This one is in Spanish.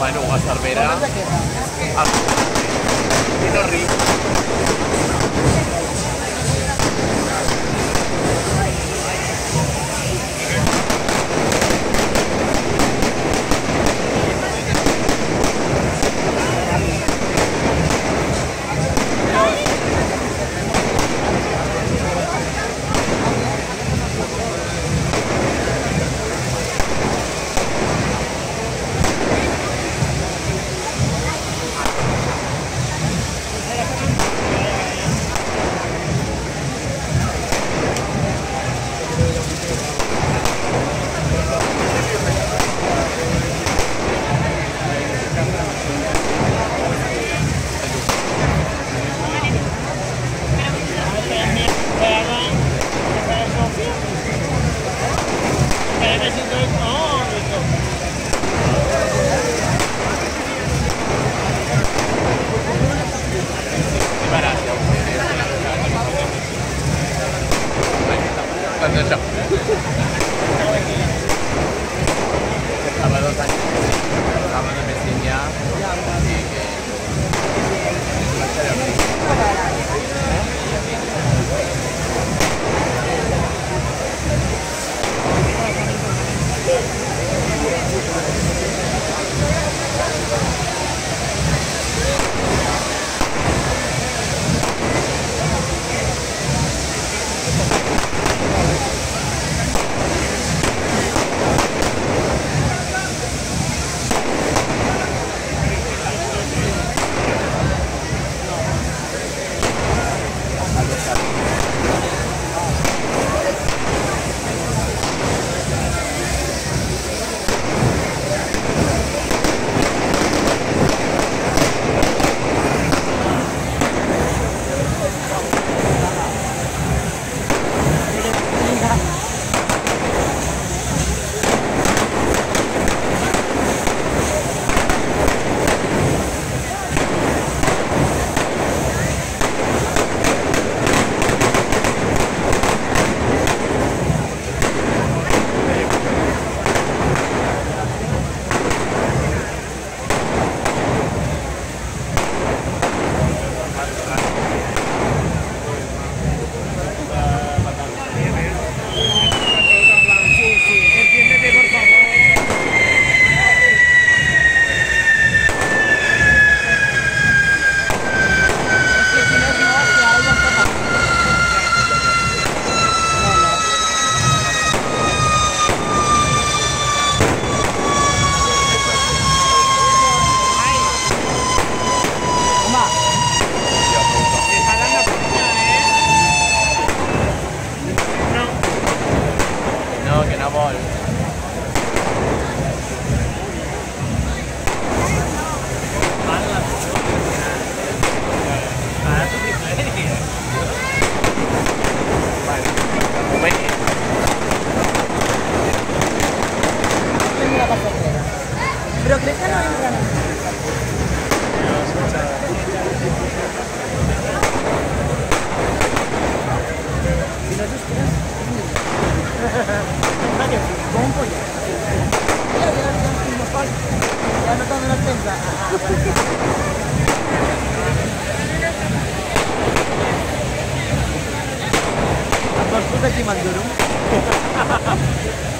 Manu a Cervera, al Pino Ric. Mas por que mandou?